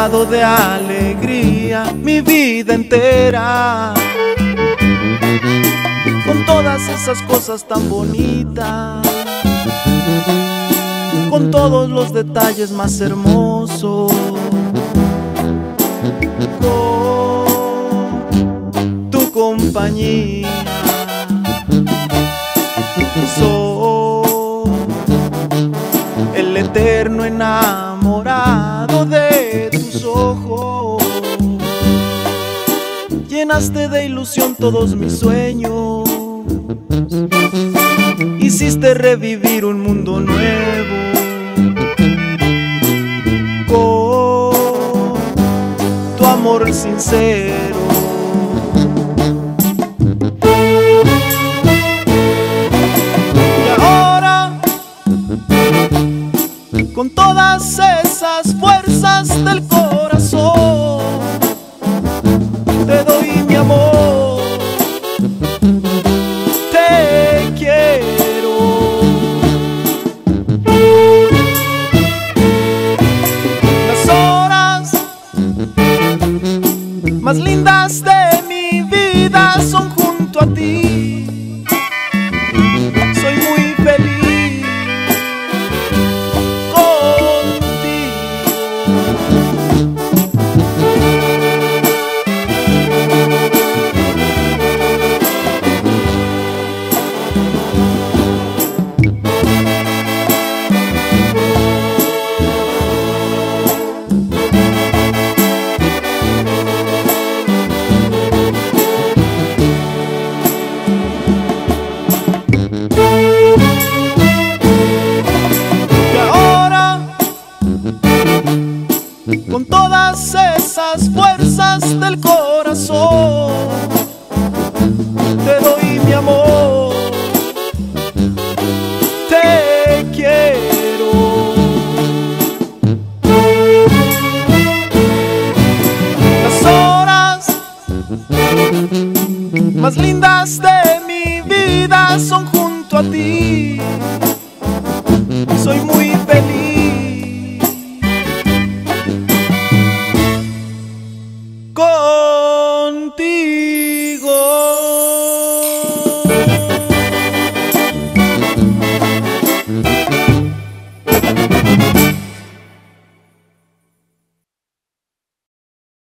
llenado de alegría mi vida entera, con todas esas cosas tan bonitas, con todos los detalles más hermosos, con tu compañía. Soy el eterno enamorado de tus ojos. Llenaste de ilusión todos mis sueños, hiciste revivir un mundo nuevo. Con tu amor sincero. Y ahora, con todas esas fuerzas del corazón, te doy mi amor. Te quiero. Las horas más lindas de mi vida son junto a ti. Soy muy feliz con todas esas fuerzas del corazón. Te doy mi amor, te quiero. Las horas más lindas de mi vida son junto a ti. Soy muy feliz.